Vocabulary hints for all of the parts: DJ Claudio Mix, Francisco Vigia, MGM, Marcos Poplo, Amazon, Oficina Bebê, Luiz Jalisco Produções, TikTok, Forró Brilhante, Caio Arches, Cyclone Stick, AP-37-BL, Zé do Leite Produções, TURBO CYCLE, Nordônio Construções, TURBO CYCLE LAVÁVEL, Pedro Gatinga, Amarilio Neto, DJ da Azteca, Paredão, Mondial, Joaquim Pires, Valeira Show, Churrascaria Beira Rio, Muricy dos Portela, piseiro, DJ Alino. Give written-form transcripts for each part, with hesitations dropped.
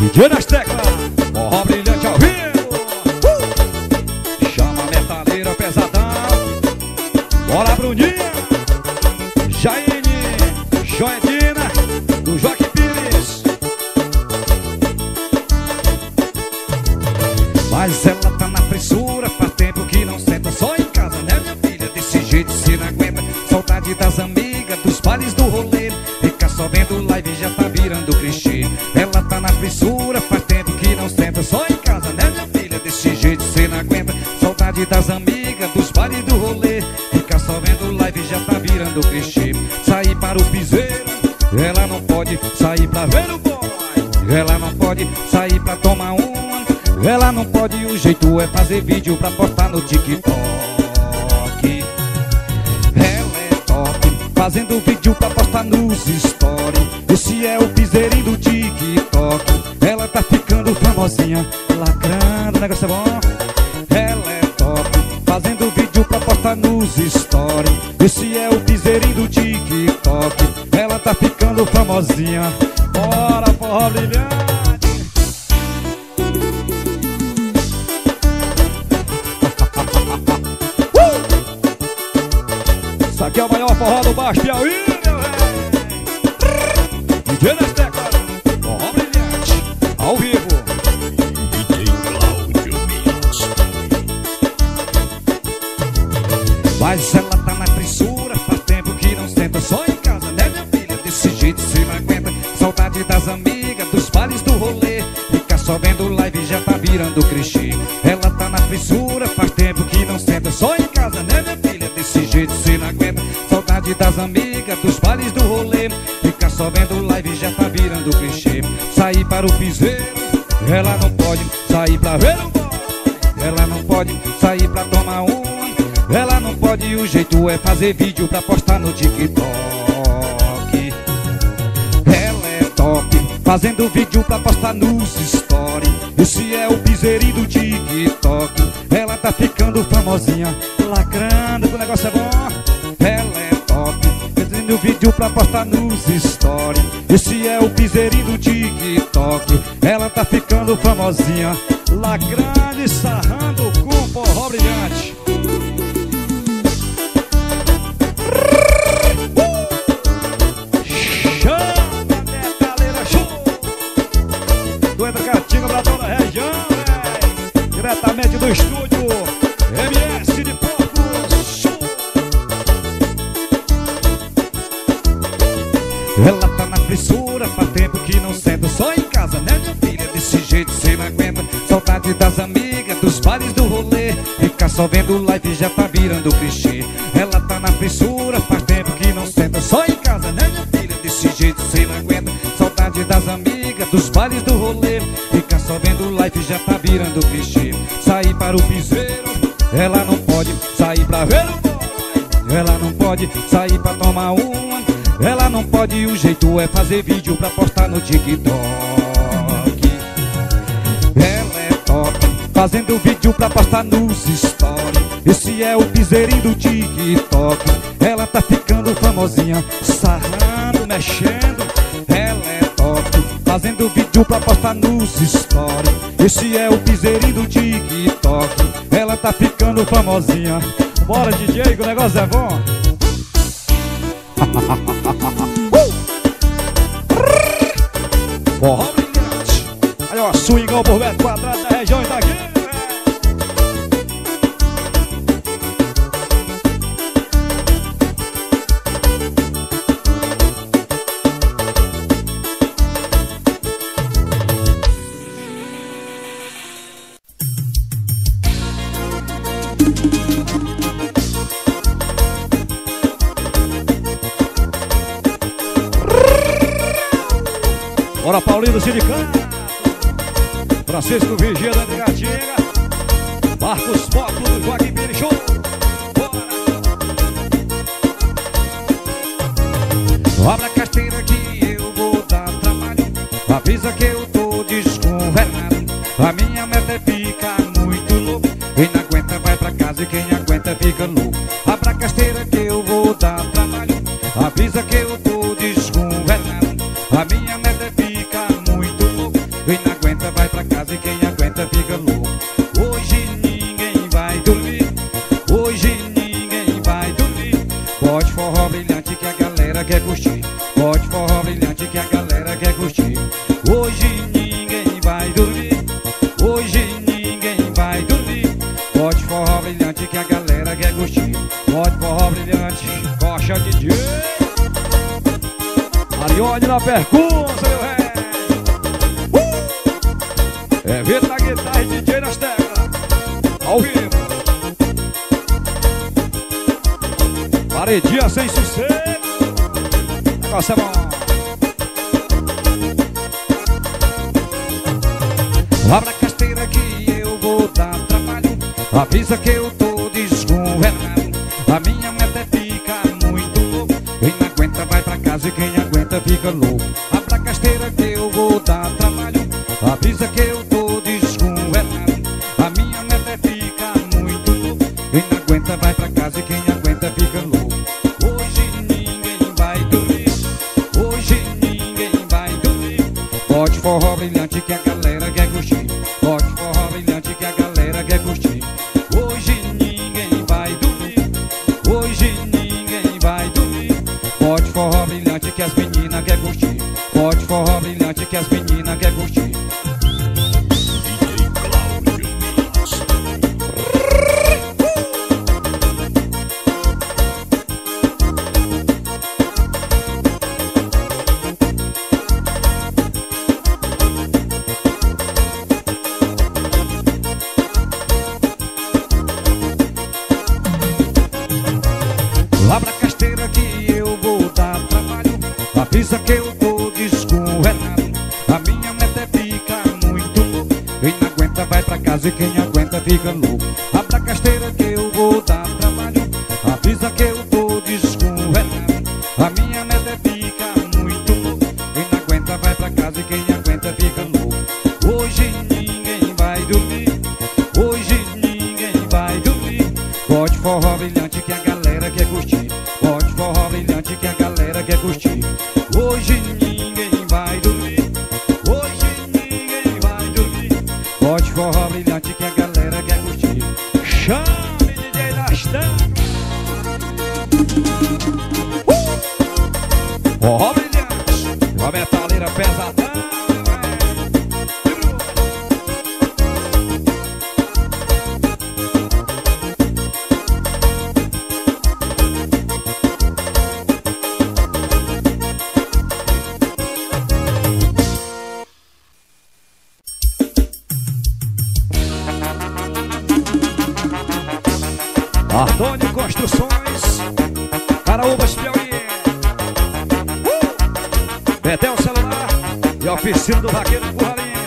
DJ da Azteca, Forró Brilhante ao vivo. Chama a metaleira pesadão. Bora, Bruninha, Jaine, Joedina, do Joaquim Pires. Mas ela tá na pressura, faz tempo que não senta só em casa, né, minha filha? Desse jeito se não aguenta, saudade das amigas, dos bares do rolê. Fica só vendo live, já tá virando clichê. Ela tá na pressura, faz tempo que não senta só em casa, né, minha filha? Desse jeito se não aguenta, saudade das amigas, dos bares do rolê. Fica só vendo live, já tá virando clichê. Sair para o piseiro, ela não pode. Sair pra ver o boy, ela não pode. Sair pra tomar um, ela não pode, o jeito é fazer vídeo pra postar no TikTok. Ela é top, fazendo vídeo pra postar nos stories. Esse é o piseirinho do TikTok. Ela tá ficando famosinha, lacrando, o negócio é bom. Ela é top, fazendo vídeo pra postar nos stories. Esse é o piseirinho do TikTok. Ela tá ficando famosinha. Bora, Forró Brilhante! Isso aqui é o maior forró do Baixo Piauí, meu DJ da Azteca, Forró Brilhante, ao vivo. DJ Claudio Mix. Mas ela tá na trissura, faz tempo que não senta só em casa, né, minha filha? Desse jeito se não aguenta, saudade das amigas, dos bares do rolê. Fica só vendo live, já tá virando clichê. Ela tá na trissura, faz tempo que não senta só em casa, né, minha filha? Desse jeito se não aguenta, saudade das amigas, dos bares do rolê. Fica só vendo live, já tá virando clichê. Sair para o piseiro, ela não pode. Sair pra ver o boy, ela não pode. Sair pra tomar um, ela não pode, o jeito é fazer vídeo pra postar no TikTok. Ela é top, fazendo vídeo pra postar nos stories. Esse é o piseirinho do TikTok. Ela tá ficando famosinha, lacrando, o negócio é bom. Ela é top, fazendo vídeo pra postar nos stories. Esse é o piseirinho do TikTok. Ela tá ficando famosinha, lacrando e sarrando com o Forró Brilhante. Diretamente do estúdio MS de Porto Sul. Ela tá na trissura, faz tempo que não senta só em casa, né, minha filha? Desse jeito cê não aguenta, saudade das amigas, dos bares do rolê. Fica só vendo live, já tá virando clichê. Ela tá na trissura, faz tempo que não senta só em casa, né, minha filha? Desse jeito cê não aguenta, saudade das amigas, dos bares do rolê. Fica só vendo live, já tá virando clichê. Sair para o piseiro, ela não pode. Sair pra ver o boy, ela não pode. Sair pra tomar uma, ela não pode, o jeito é fazer vídeo pra postar no TikTok. Ela é top, fazendo vídeo pra postar nos stories. Esse é o piseirinho do TikTok. Ela tá ficando famosinha, sarrando, mexendo. Ela é top, fazendo vídeo pra postar nos stories. Esse é o piseirinho do TikTok. Ela tá ficando famosinha. Bora, DJ, que o negócio é bom. Forró Brilhante. Aí ó, swingão por metro quadrado da região Itaquera, Bora, Paulinho do Sindicato, Francisco Vigia da Negatinha, Marcos Poplo do Joaquim Pires Show. Bora! Abra a carteira que eu vou dar trabalho. Avisa que eu tô desgovernado. A minha meta é ficar muito louco. Quem não aguenta vai pra casa e quem aguenta fica louco. Abra a carteira que eu vou dar trabalho. Avisa que eu tô desgovernado. A minha meta é ficar muito louco. pagode na percursa, meu rei. É vida na guitarra e DJ da Azteca. Ao vivo. Paredinha sem sossego. Negócio é bom. Abra a carteira que eu vou dar trabalho. Avisa que eu tô desgovernado. A minha meta é ficar muito louco. Quem não aguenta vai pra casa e quem aguenta fica louco. Abra a carteira que eu vou dar trabalho. Avisa que eu tô desgovernado. A minha meta é ficar muito louco. Quem não aguenta vai pra casa e quem aguenta fica louco. Bote forró brilhante que a galera quer curtir. Bote forró brilhante que a galera quer curtir. Hoje ninguém vai dormir. Hoje ninguém vai dormir. Bote forró brilhante que as meninas quer curtir. Bote forró brilhante que as meninas quer curtir. DJ Claudio Mix. Avisa que eu tô descorrenado. A minha meta é ficar muito louco. Quem não aguenta vai pra casa e quem aguenta fica louco. Abra a carteira que eu vou dar trabalho. Avisa que eu tô descorrenado. A minha meta é ficar muito louco. Quem não aguenta vai pra casa e quem aguenta fica louco. Hoje ninguém vai dormir. Hoje ninguém vai dormir. Bote forró brilhante que a galera quer curtir. Bote forró brilhante que a galera quer curtir. Hoje ninguém vai dormir. Hoje ninguém vai dormir. Bote forró brilhante que a galera quer curtir. Chame DJ da Azteca. Forró brilhante, uma metaleira pesadão. Ardone Construções, Caraúbas, Piauí. Betel Celular e a oficina do Vaqueiro Curralinho.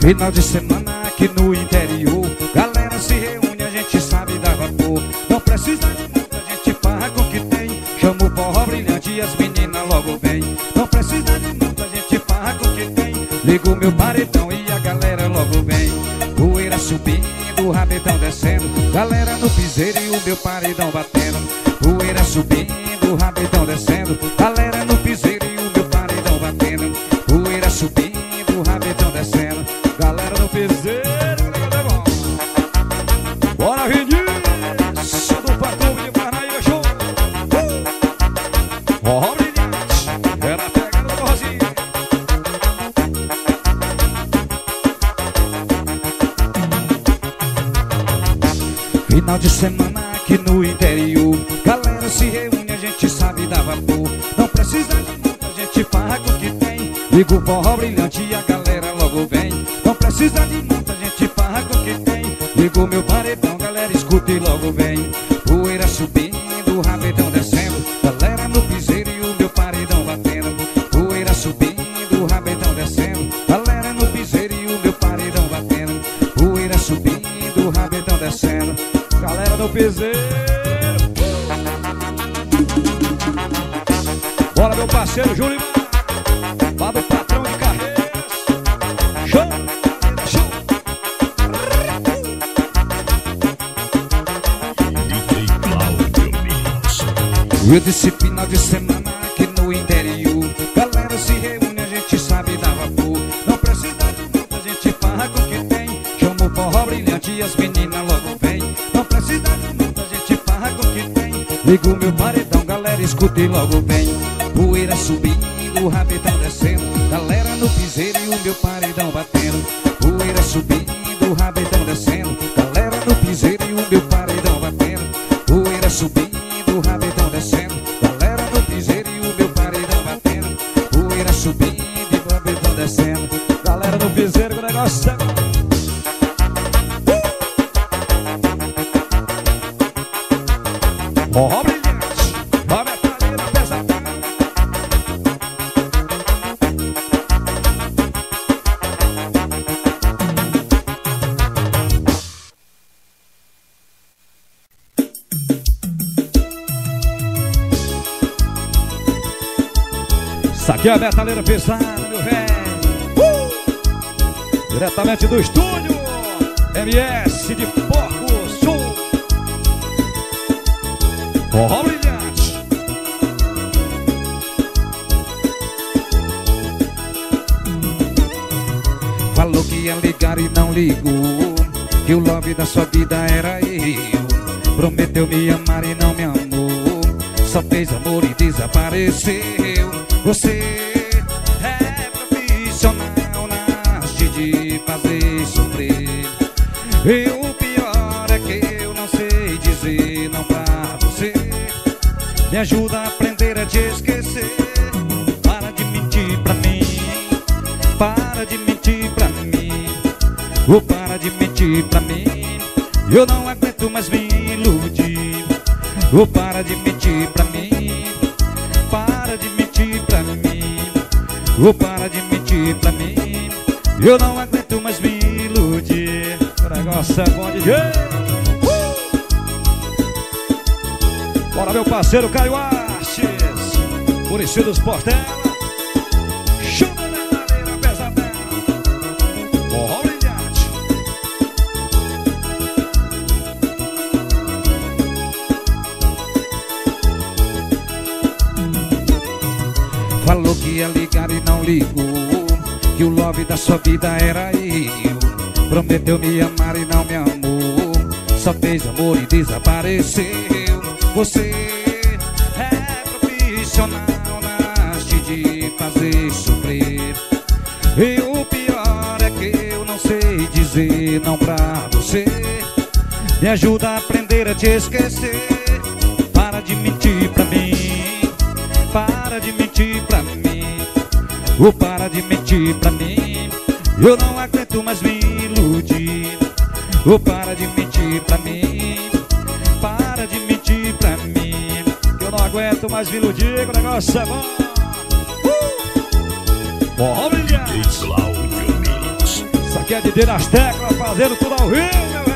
Final de semana aqui no interior, galera se reúne, a gente sabe dar vapor. Não precisa de muita gente, farra com o que tem. Chama o forró brilhante e as meninas logo vem. Não precisa de muita gente, farra com o que tem. Ligo meu paredão e a galera logo vem. Poeira subindo, rabetão descendo, galera no piseiro e o meu paredão batendo. Poeira subindo, rabetão descendo, galera no piseiro e o meu paredão batendo. Poeira subindo, rabetão descendo, galera no piseiro. Bora, Vinícius do Patrão de Valeira Show. Forró brilhante, era a pegada do forrozinho. Final de semana aqui no interior, galera se reúne, a gente sabe dar vapor. Não precisa de muita gente, farra com o que tem. Liga o forró brilhante e a galera logo vem. Não precisa de muita gente, farra com o que tem. Liga o meu paredão, galera escuta e logo vem. Poeira subindo, rabetão descendo, galera no piseiro e o meu paredão batendo. Poeira subindo, rabetão descendo, galera no piseiro e o meu paredão batendo. Poeira subindo, rabetão descendo, galera do piseiro. Bora, meu parceiro Júlio, lá do patrão de carreiras. Show, show. DJ Claudio Mix. Eu disse final de semana aqui no interior, galera se reúne, a gente sabe dar vapor. Não precisa de muita gente, farra com o que tem. Chama o forró brilhante e as meninas logo vem. Liga o meu paredão, galera, escuta e logo vem. Poeira subindo, rabetão descendo, galera no piseiro e o meu paredão batendo. Poeira subindo, rabetão descendo, galera no piseiro e o meu paredão batendo. Poeira subindo, rabetão descendo. gosta. Forró brilhante, a metralheira pesada. Isso aqui é a metralheira pesada, meu velho. Diretamente do estúdio MS de Porco Sul. Forró brilhante. Falou que ia ligar e não ligou, que o love da sua vida era eu. Prometeu me amar e não me amou, só fez amor e desapareceu. Você é profissional, nasce de fazer sofrer. E o pior é que eu não sei dizer não pra você. Me ajuda a aprender a te esquecer. Para de mentir pra mim, para de mentir pra mim, ou para de mentir pra mim. Eu não aguento mais me iludir, ou para de mentir pra mim, para de mentir pra mim, ou para de mentir pra mim. Eu não aguento mais me iludir. Pra nossa bom DJ. Bora, meu parceiro Caio Arches, Muricy dos Portela. Show da verdadeira pesadão. Forró brilhante. Falou que ia ligar e não ligou, que o love da sua vida era eu. Prometeu me amar e não me amou, só fez amor e desapareceu. Você é profissional, nasce de fazer sofrer. E o pior é que eu não sei dizer não pra você. Me ajuda a aprender a te esquecer. Para de mentir pra mim, para de mentir pra mim, ou para de mentir pra mim. Eu não aguento mais me iludir, ou para de mentir pra mim, para de mentir pra mim. Eu não aguento mais me iludir, o negócio é bom. Forró brilhante. Isso aqui é DJ da Azteca, fazendo tudo ao vivo, meu velho.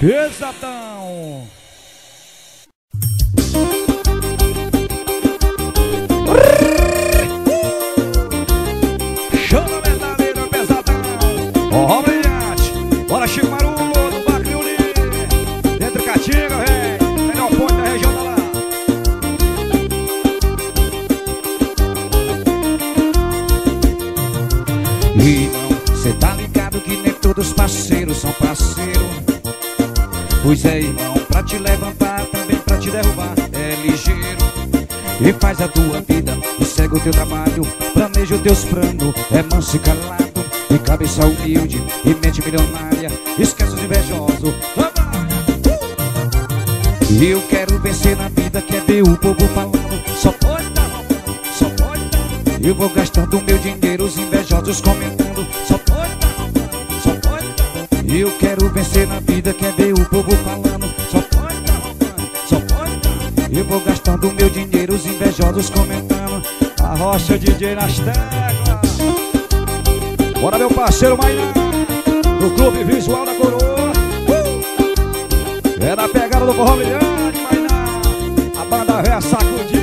Pesadão. Todos parceiros são parceiro. Pois é, irmão, pra te levantar, também pra te derrubar, é ligeiro. E faz a tua vida, e segue o teu trabalho, planeja os teus planos, é manso e calado, e cabeça humilde, e mente milionária, esquece os invejosos. E eu quero vencer na vida, quer ver o povo falando, só pode dar uma mão, só pode dar uma mão. Eu vou gastando meu dinheiro, os invejosos comentando, só pode dar. Eu quero vencer na vida, quer ver o povo falando, só pode tá roubando, só pode tá. Eu vou gastando meu dinheiro, os invejosos comentando. A rocha DJ nas teclas. Bora, meu parceiro Mainão, do Clube Visual da Coroa. É na pegada do Forró Brilhante, Mainão. A banda véia sacudida.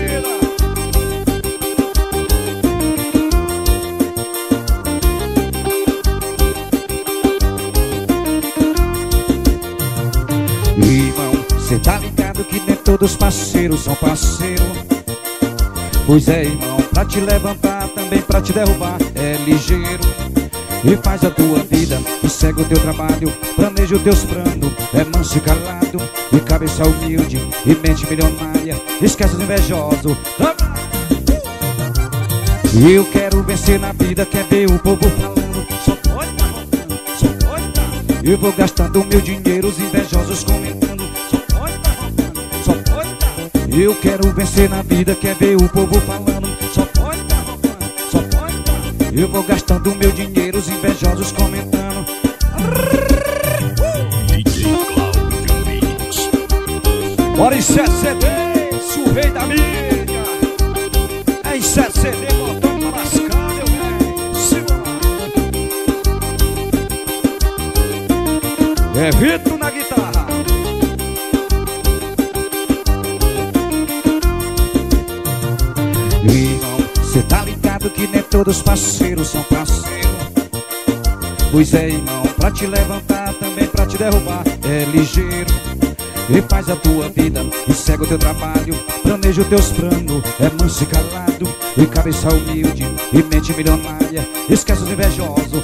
Cê tá ligado que nem todos parceiros são parceiro. Pois é, irmão, pra te levantar, também pra te derrubar, é ligeiro. E faz a tua vida, e segue o teu trabalho, planeja os teus planos, é manso e calado, e cabeça humilde, e mente milionária, esquece os invejosos. Eu quero vencer na vida, quer ver o povo falando, só pode tá roubando, só pode tá. Eu vou gastando meu dinheiro, os invejosos comentando. Só pode tá roubando, só pode tá. Eu quero vencer na vida, quer ver o povo falando. Só pode tá roubando, só pode tá. Eu vou gastando meu dinheiro, os invejosos comentando. DJ Claudio Mix. Bora em 7 CD, survei da mídia. É em 7 CD, botando pra lascar, meu velho. Segura. É Vitor na guitarra. Irmão, cê tá ligado que nem todos parceiros são parceiros. Pois é, irmão, pra te levantar, também pra te derrubar. É ligeiro e faz a tua vida e segue o teu trabalho. Planeja os teus planos, é manso e calado, e cabeça humilde e mente milionária. Esquece os invejosos.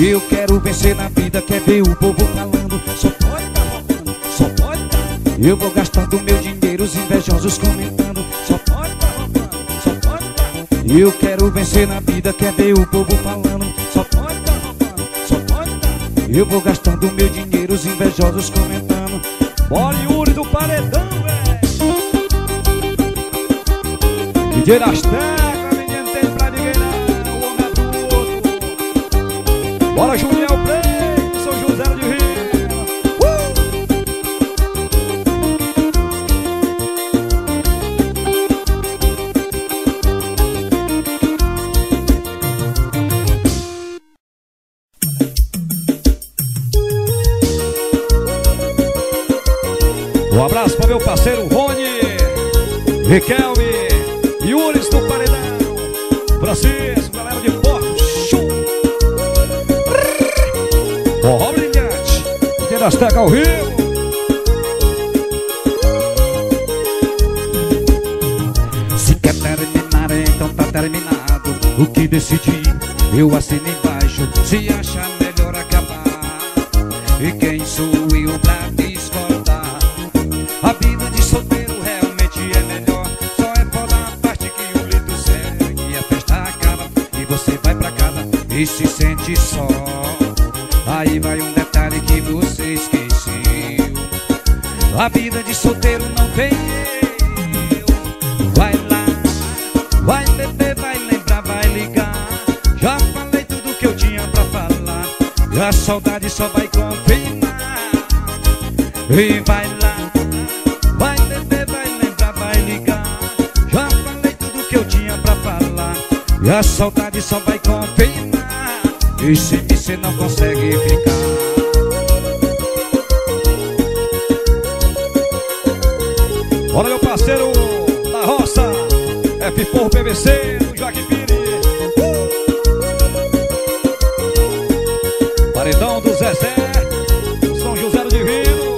Eu quero vencer na vida, quer ver o povo falando. Só pode tá roubando, só pode tá. Eu vou gastando meu dinheiro, os invejosos comentando. Só pode tá roubando, só pode tá. Eu quero vencer na vida, quer ver o povo falando. Só pode tá roubando, só pode tá. Eu vou gastando meu dinheiro, os invejosos comentando. Bora, Yuri do Paredão, velho. DJ da Azteca, ninguém tem pra ninguém não. O homem é do outro. Bora, Julião Play, São José de Um abraço para meu parceiro Rony, Riquelme, Yuris do Paredão, Francisco, galera de Forró Show. Forró Brilhante, DJ da Azteca ao vivo. Se quer terminar, então tá terminado. O que decidi, eu assino embaixo. Se acha melhor acabar, e quem sou eu pra discordar? A vida de solteiro realmente é melhor. Só é foda a parte que o grito segue. A festa acaba e você vai pra casa e se sente só. Aí vai um detalhe que você esqueceu. A vida de solteiro não tem eu. Vai lá, vai beber, vai lembrar, vai ligar. Já falei tudo que eu tinha pra falar. E a saudade só vai confirmar. E vai lá, vai beber, vai lembrar, vai ligar. Já falei tudo que eu tinha pra falar. E a saudade só vai confirmar. E se você não consegue ficar. Olha meu parceiro da roça, F4 PVC do Joaquim Pires. Paredão do Zezé, São José do Divino.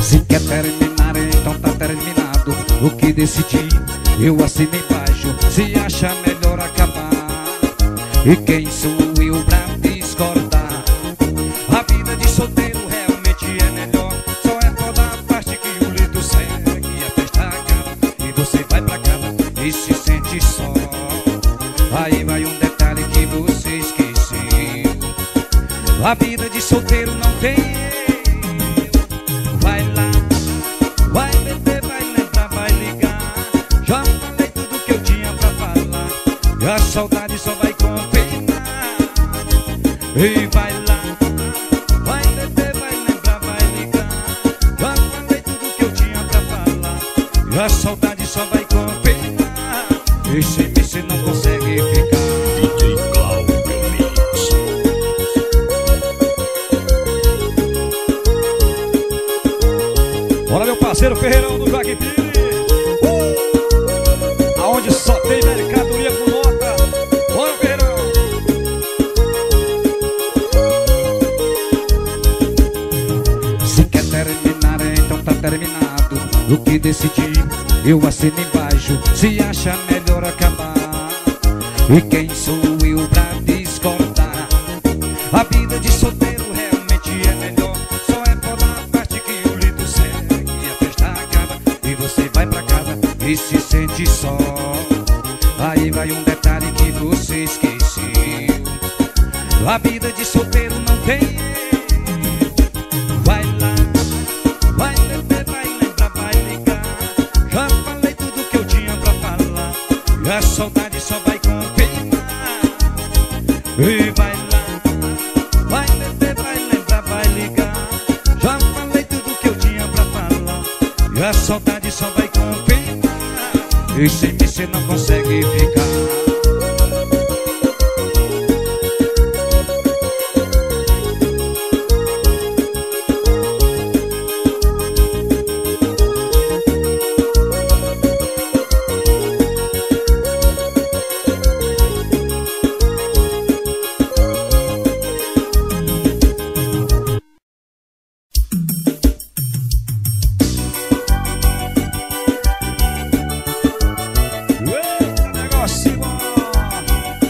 Se quer terminar, então tá terminado. O que decidi, eu assino embaixo. Se acha melhor acabar, e quem sou eu pra discordar? A vida de solteiro realmente é melhor. Só é foda a parte que o grito segue. A festa acaba e você vai pra casa e se sente só. Aí vai um detalhe que você esqueceu. A vida de solteiro não tem. A saudade só vai confirmar. E vai lá, vai beber, vai lembrar, vai ligar. Já falei tudo que eu tinha pra falar. E a saudade só vai confirmar. E sem mim você não consegue ficar. DJ Claudio Mix. Bora meu parceiro Ferreirão do Joaquim Pires. Aonde só tem mercadoria com terminado. O que decidi, eu assino embaixo. Se acha melhor acabar, e quem sou eu pra discordar? A vida de solteiro realmente é melhor. Só é foda a parte que o grito segue. A festa acaba e você vai pra casa e se sente só. Aí vai um detalhe que você de solteiro não tem. Vai lá, vai beber, vai lembrar, vai ligar. Já falei tudo que eu tinha pra falar. E a saudade só vai confirmar. E vai lá, vai beber, vai lembrar, vai ligar. Já falei tudo que eu tinha pra falar. E a saudade só vai confirmar. E sem mim você não consegue ficar.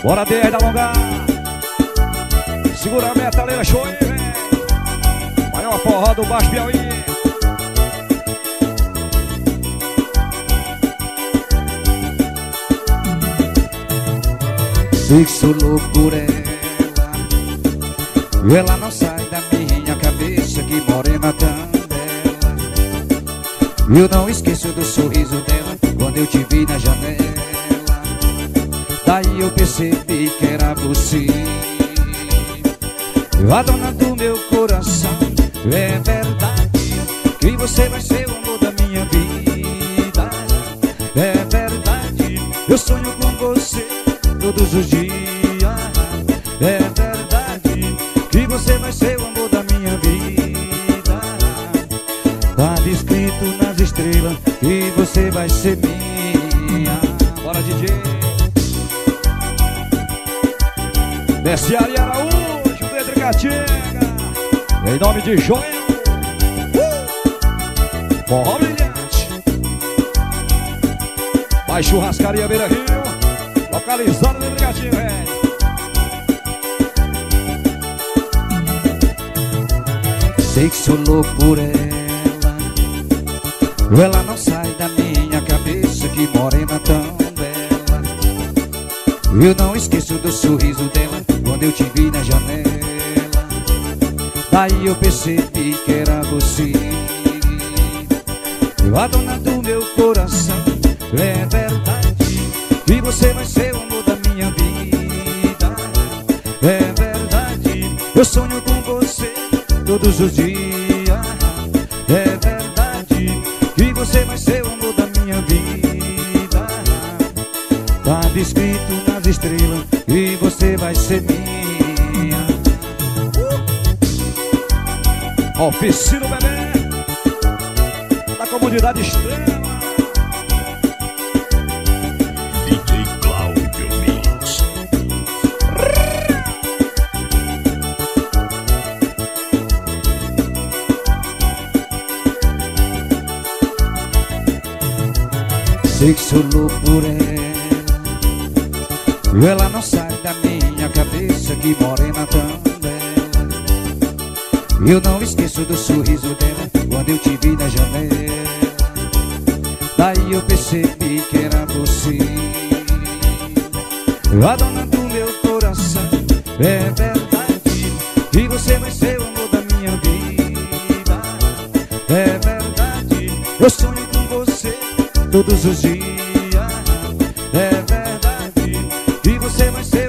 Bora dele, dá longa. Segura a meta, Valeira Show aí, velho. Maior forró do Baixo Piauí. Sei que sou louco por ela. Ela não sai da minha cabeça, que morena tão bela. Eu não esqueço do sorriso dela quando eu te vi na janela. Daí eu percebi que era você, a dona do meu coração. É verdade que você vai ser o amor da minha vida. É verdade, eu sonho com você todos os dias. É verdade que você vai ser o amor da minha vida. Tá escrito nas estrelas que você vai ser minha. Bora, DJ! Desce a Araújo, Pedro Gatinga, em nome de Joel. Forró Brilhante. Vai Churrascaria Beira Rio, localizado Pedro Gatinga, velho. Sei que sou louco por ela. Ela não sai da minha cabeça, que morena tão bela. Eu não esqueço do sorriso dela quando eu te vi na janela. Daí eu percebi que era você, a dona do meu coração. É verdade que você vai ser o amor da minha vida. É verdade, eu sonho com você todos os dias. É verdade que você vai ser o amor da minha vida. Tá escrito nas estrelas e você vai ser minha. Oficina Bebê, da comunidade Estrela. DJ Claudio Mix. Sei que sou louco por ela. Ela não sabe da minha cabeça, que morena tão bela. Eu não esqueço do sorriso dela quando eu te vi na janela. Daí eu percebi que era você, a dona do meu coração. É verdade que você vai ser o amor da minha vida. É verdade, eu sonho com você todos os dias. É verdade que você vai ser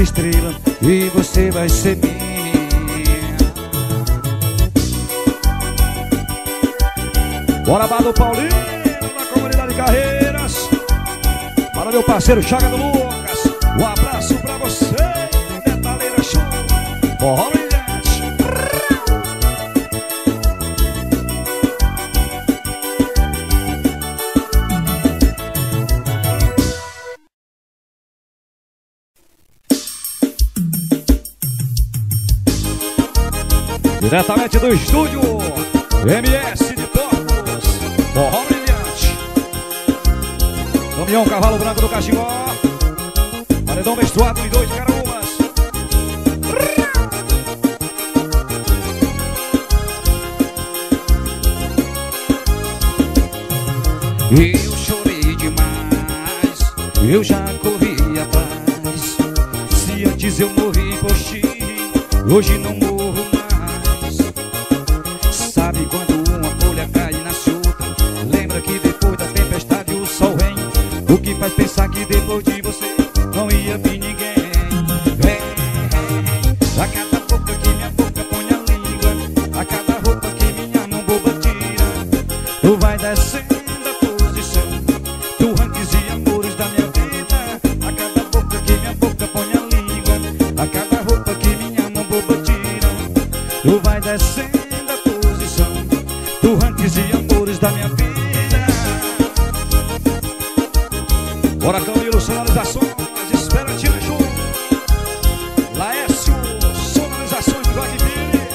estrela e você vai ser minha. Bora Bado Paulino, na comunidade Carreiras. Para meu parceiro Chaga do Lucas, um abraço pra você, Valeira Show. Forró Brilhante. Diretamente do estúdio MS de Portos, Forró Brilhante. Caminhão Cavalo Branco do Caxingó, paredão menstruado e dois Caraúbas. Eu chorei demais, eu já corri Tu vai descendo a posição do ranking de amores da minha vida. Oracão e o sonorizações, espera te ajuda. Laércio, sonorizações do Admire.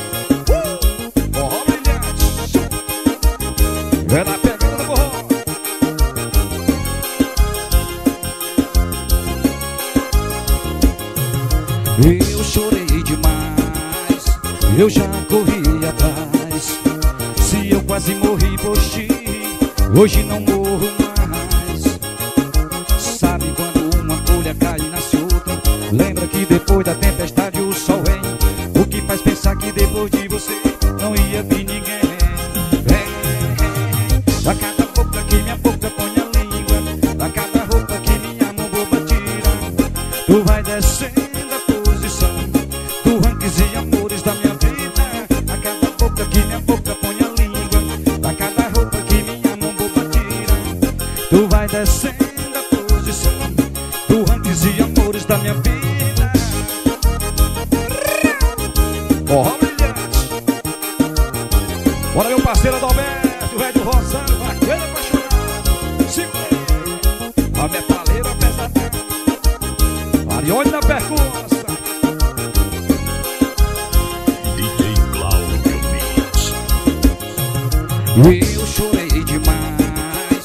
Forró Brilhante. É na pegada do forró. Eu chorei demais, eu já corri atrás. Se eu quase morri por ti, hoje não morro mais. Lembra que depois da tempestade o sol vem. O que faz pensar que depois de você não ia vir ninguém. Vem, a cada boca que minha boca põe a língua, a cada roupa que minha mão boba tira. Tu vai descendo a posição do ranking de amores da minha vida. A cada boca que minha boca põe a língua, a cada roupa que minha mão boba tira. Tu vai descendo a posição do ranking de amores da minha vida. Forró Brilhante. Bora, meu parceiro Adalberto, velho Rosário, vaqueiro apaixonado. Segura a metaleira pesadão, Marione na percussa. DJ Claudio Mix. Eu chorei demais,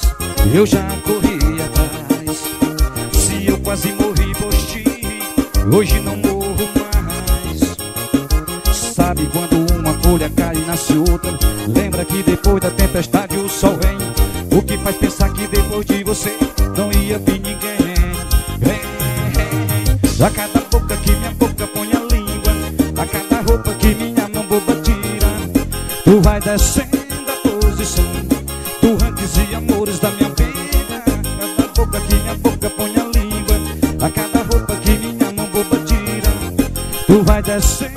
eu já corri atrás. Se eu quase morri por ti, hoje não morro. Sabe quando uma folha cai e nasce outra? Lembra que depois da tempestade o sol vem. O que faz pensar que depois de você não ia vir ninguém. Vem, a cada boca que minha boca põe a língua, a cada roupa que minha mão boba tira. Tu vai descendo a posição do ranking de amores da minha vida. A cada boca que minha boca põe a língua, a cada roupa que minha mão boba tira. Tu vai descendo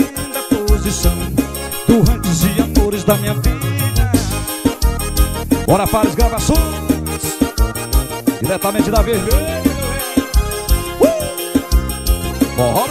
do ranking de amores da minha vida. Bora para as gravações diretamente da Vermelha. Forró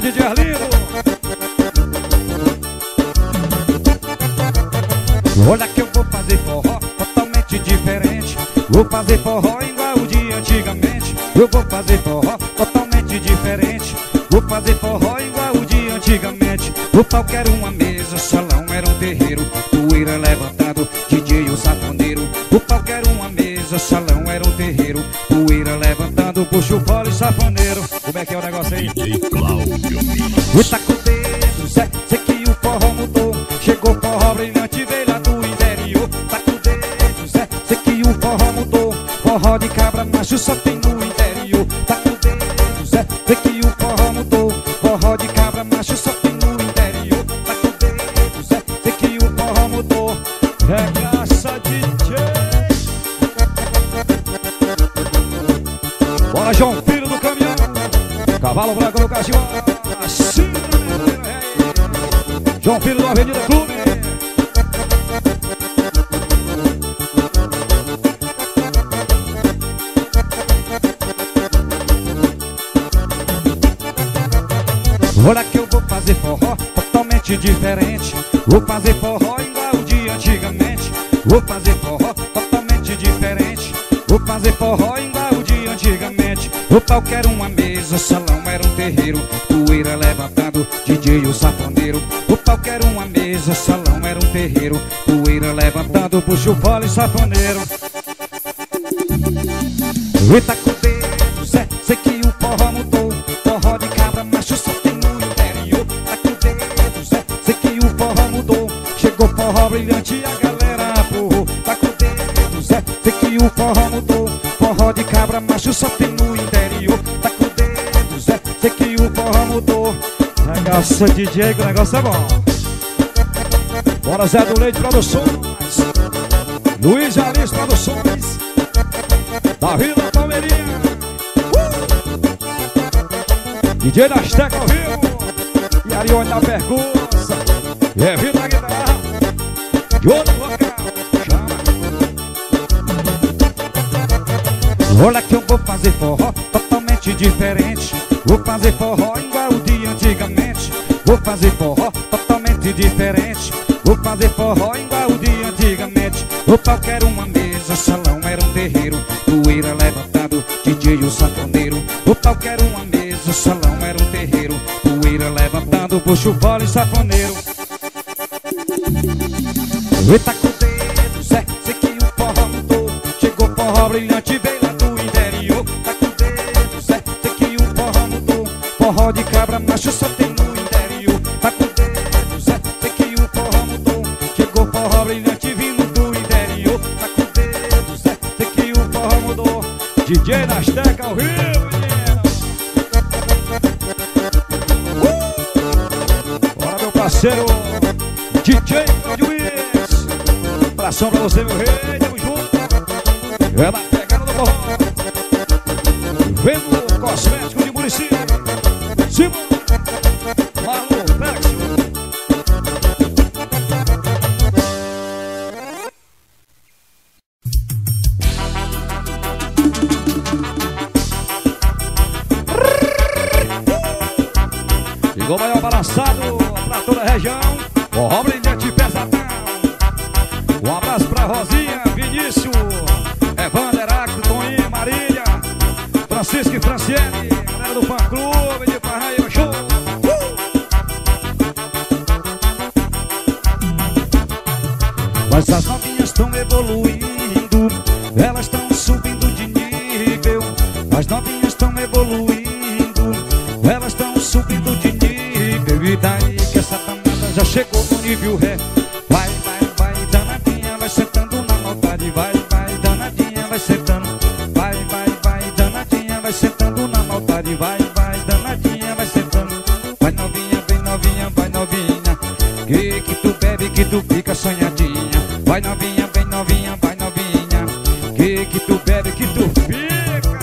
DJ Alino. Olha que eu vou fazer forró totalmente diferente. Vou fazer forró igual o de antigamente. Eu vou fazer forró totalmente diferente. Vou fazer forró igual o de antigamente. O palco era uma mesa, o salão era um terreiro. Poeira levantado, DJ o saponeiro. O palco era uma mesa, o salão era um terreiro. Poeira levantado, puxa o fole e saponeiro. Como é que é o negócio aí? E tá com o dedo, Zé, sei que o forró mudou. Chegou o forró brilhante, veio lá do interior. Tá com o dedo, Zé, sei que o forró mudou. Forró de cabra macho só tem no interior. Tá com o dedo, Zé, sei que o forró mudou. Forró de cabra macho só tem no interior. Tá com o dedo, Zé, sei que o forró mudou. É graça de Deus. Bora, João Filho do Caminhão. Cavalo branco no cachorro, assim, João Filho da Avenida Clube. Olha que eu vou fazer forró totalmente diferente. Vou fazer forró igual o de antigamente. Vou fazer forró totalmente diferente. Vou fazer forró igual o de antigamente. O palco era uma mesa, o salão era um terreiro. Poeira levantado, DJ o saponeiro. O palco era uma mesa, o salão era um terreiro. Poeira levantado, puxa o fole e saponeiro. E tá com o dedo, Zé, sei que o forró mudou. Forró de cabra macho só tem no interior. Tá com o dedo, Zé, sei que o forró mudou. Chegou forró brilhante e a galera apurrou. Tá com o dedo, Zé, sei que o forró mudou. Forró de cabra macho só tem no interior. Tá com o dedo, Zé, sei que o forró mudou. Negócio DJ, que o negócio é bom. Bora Zé do Leite Produções, Luiz Jalisco Produções, da Vila Palmeirinha, DJ da Azteca ao vivo, e Arione da Pergunça, e é Vila da Guitarra, de outro local, chama. Olha que eu vou fazer forró totalmente diferente, vou fazer forró igual o de antigamente, vou fazer forró totalmente diferente, vou fazer forró igual o de antigamente. O pau que era uma mesa, o salão era um terreiro, poeira levantado, DJ o sanfoneiro. O pau que era uma mesa, o salão era um terreiro, poeira levantado, puxa o bola e sanfoneiro. Eita com o dedo, Zé, sei que o forró mudou, chegou forró brilhante, veio lá do interior. Tá com o dedo, Zé, sei que o forró mudou, forró de cabra macho só tem no interior. Tá com o dedo, Zé, sei que o forró mudou, chegou forró brilhante, vindo do interior. Tá com o dedo, Zé, sei que o forró mudou, DJ da Azteca ao Rio, menina. Bora meu parceiro, DJ Claudio Mix. Abração pra você, meu rei, tamo junto. É na pegada do forró, vendo cosmético de município, Simão, lá no Péximo. Chegou o maior balançado pra toda a região, forró brilhante pesadão. Um abraço pra Rosinha, Vinícius, Evandro, Heráclito, Toninho, Marília, Francisco e Franciele, galera do fã clube de Valeira Show. Mas as novinhas estão evoluindo, elas estão subindo de nível. As novinhas estão evoluindo, elas estão subindo de nível. E daí que essa tamada já chegou no nível ré. Vai novinha, vem novinha, vai novinha, que tu bebe, que tu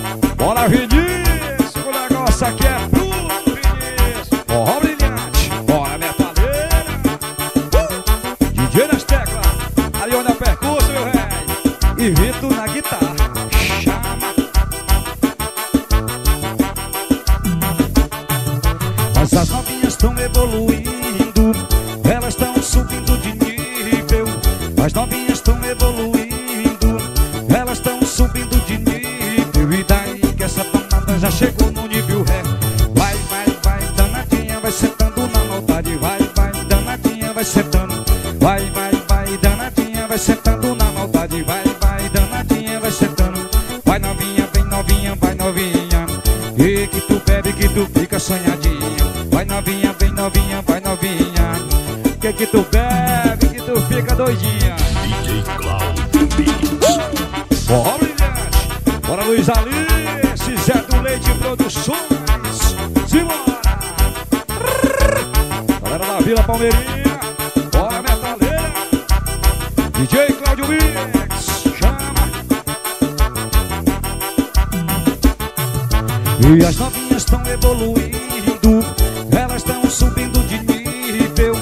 fica. Bora Vinícius, o negócio aqui é pro Vinícius. Forró brilhante, bora minha Valeira. DJ nas teclas, ali onde é percurso, meu rei, e Vitor na guitarra, chama. Mas as novinhas estão evoluindo, elas estão subindo de nível. As novinhas estão evoluindo, elas estão subindo de nível. E daí que essa panada já chegou no nível ré. Vai, vai, vai, danadinha, vai sentando na maldade. Vai, vai, danadinha, vai sentando. Vai, vai, vai, danadinha, vai sentando na maldade. Vai, vai, danadinha, vai sentando. Vai novinha, vem novinha, vai novinha, e que tu bebe, que tu fica sonhadinha. Vai novinha, vem novinha, vai novinha, que tu bebe, que tu fica doidinha. DJ Claudio Mix. Forró brilhante, bora Luiz Alice, Zé do Leite Produções, simbora. Galera da Vila Palmeirinha, bora metaleira, DJ Claudio Mix, chama. E as novinhas estão evoluindo, elas estão subindo de nível.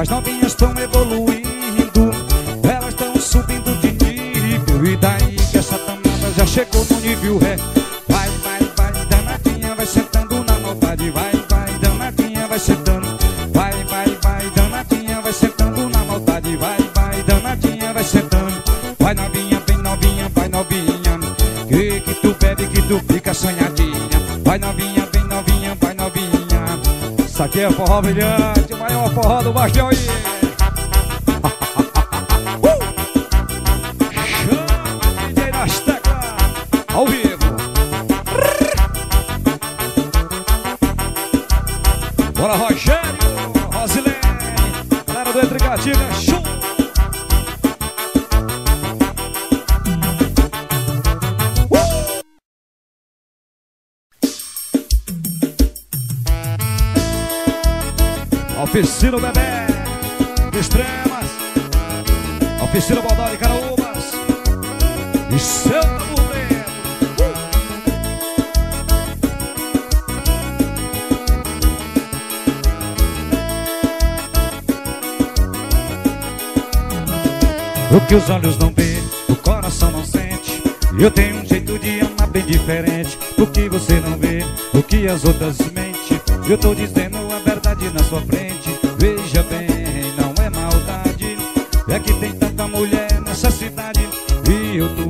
As novinhas estão evoluindo, elas estão subindo de nível. E daí que essa tamada já chegou no nível ré. Vai, vai, vai, danadinha, vai sentando na maldade. Vai, vai, danadinha, vai sentando. Vai, vai, vai, danadinha, vai sentando na maldade. Vai, vai, danadinha, vai sentando. Vai novinha, vem novinha, vai novinha, que tu bebe, que tu fica sonhadinha. Vai novinha, vem novinha, vai novinha. Isso aqui é forró brilhante, o maior forró do Bastião aí. Chama DJ da Azteca ao vivo. Bora Rogério, Rosilene, galera do Entricativa, show. Oficina Bebê, Extremas, Oficina Baldari, Caraúbas e Santa Lúcia. O que os olhos não veem, o coração não sente. Eu tenho um jeito de amar bem diferente. O que você não vê, o que as outras mentem. Eu tô dizendo a verdade na sua frente. Veja bem, não é maldade, é que tem tanta mulher nessa cidade. E eu tô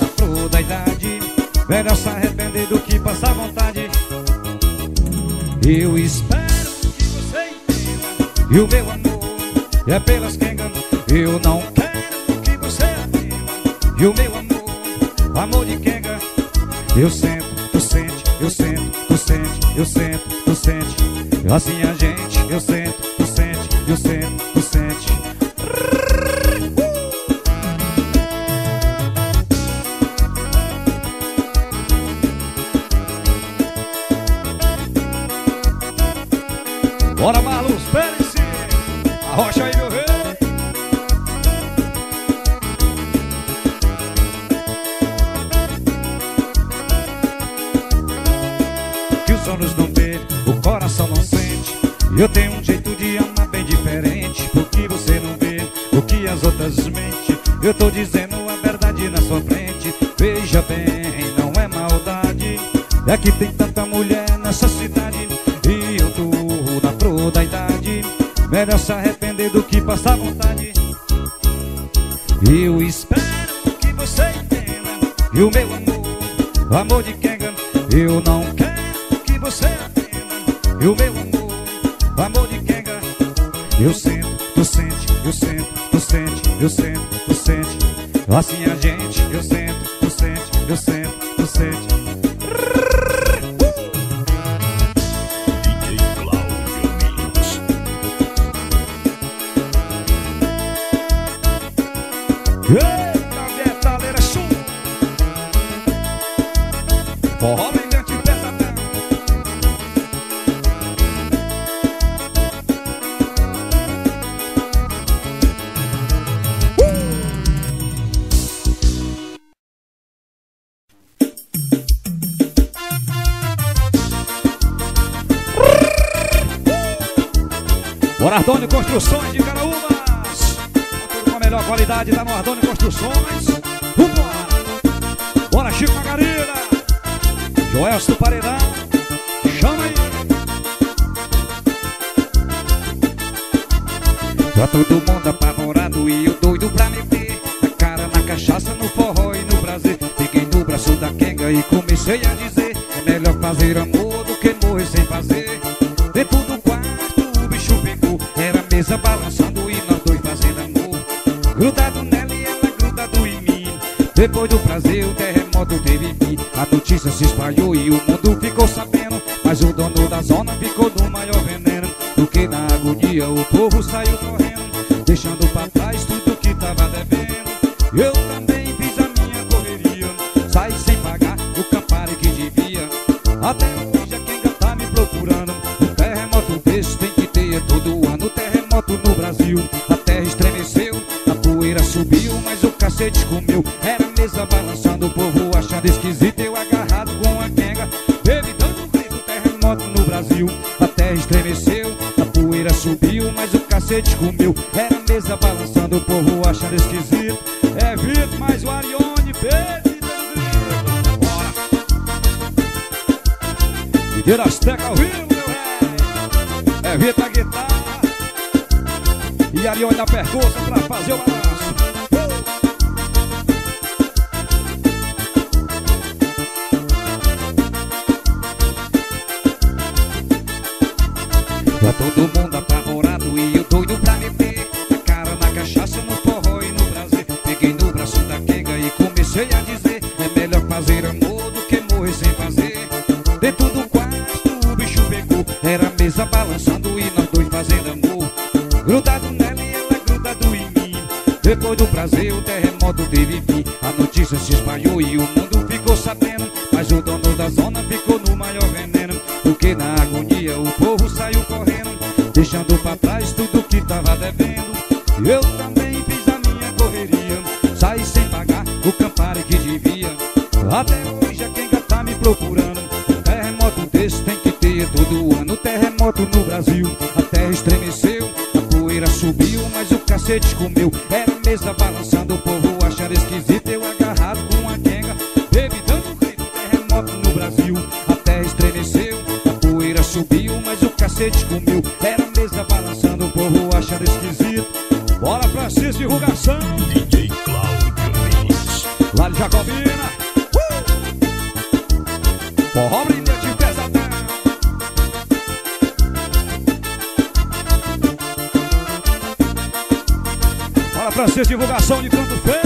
na flor da idade, melhor se arrepender do que passar vontade. Eu espero que você entenda, e o meu amor é pelas que enganam. Eu não quero e o meu amor, amor de quenga. Eu sento, tu sente, eu sento, tu sente, eu sento, tu sente. Assim a gente, eu sento, tu sente, eu sento, tu sente. Bora, Marlos, perece a rocha aí, meu rei. Os olhos não vê, o coração não sente. Eu tenho um jeito de amar bem diferente. O que você não vê, o que as outras mentem. Eu tô dizendo a verdade na sua frente. Veja bem, não é maldade, é que tem tanta mulher nessa cidade. E eu tô na flor da idade, melhor se arrepender do que passar vontade. Eu espero que você entenda, e o meu amor, amor de quenga. Eu não quero você atenda, e o meu amor, amor de quenga. Eu sento, tu sente, eu sento, tu sente, eu sento, tu sente. Assim a gente, eu sento, tu sente, eu sento, tu sente. DJ Claudio Mix. Eita, Valeira Show. Forró Brilhante. Nordônio Construções de Caraúbas, tudo com a melhor qualidade da Nordônio Construções. Vambora! Bora, Chico Margarida, Joel do Paredão, chama aí! Tá todo mundo apavorado e eu doido pra meter a cara na cachaça, no forró e no prazer. Peguei no braço da quenga e comecei a dizer: é melhor fazer amor do que morrer sem fazer. Dentro do mesa balançando e nós dois fazendo amor, grudado nela e ela grudado em mim. Depois do prazer o terremoto teve fim. A notícia se espalhou e o mundo ficou sabendo, mas o dono da zona ficou do maior veneno. Do que na agonia o povo saiu correndo, deixando pra trás tudo que tava devendo. Eu também fiz a minha correria, saí sem pagar o campari que devia. Até hoje a quem tá me procurando. Um terremoto desse tem que ter todo ano. No Brasil, a terra estremeceu, a poeira subiu, mas o cacete comeu. Era a mesa balançando, o povo achando esquisito. Eu agarrado com a quenga, evitando um grito. Terremoto no Brasil, a terra estremeceu, a poeira subiu, mas o cacete comeu. Era a mesa balançando, o povo achando esquisito. É Vitor, mas o Arione fez e DJ da Azteca ao vivo, meu rei. É Vitor a guitarra e Arione da percoça pra fazer o balanço. Tá todo mundo apavorado e eu doido pra meter a cara na cachaça, no forró e no prazer. Peguei no braço da quenga e comecei a dizer: é melhor fazer amor do que morrer sem fazer. Dentro do quarto o bicho pegou, era a mesa balançando e nós dois fazendo amor, grudado nela e ela grudado em mim. Depois do prazer o terremoto teve fim. A notícia se espalhou e o mundo ficou sabendo, mas o dono da zona ficou no maior veneno. Porque na agonia o povo saiu correndo, deixando pra tava devendo. Eu também fiz a minha correria, saí sem pagar o campari que devia. Até hoje é quem tá me procurando. Um terremoto desse tem que ter todo ano. Terremoto no Brasil, a terra estremeceu, a poeira subiu, mas o cacete comeu. Era a mesa balançando, o povo achando esquisito. Eu agarrado com uma quenga, teve tanto grito. Terremoto no Brasil, a terra estremeceu, a poeira subiu, mas o cacete comeu. Era a mesa balançando, o povo achando esquisito. Bora pra cesta de rugação, DJ Claudio Mix, lá de Jacobina. Forró Brilhante pesadão. Bora pra cesta de divulgação de canto feio.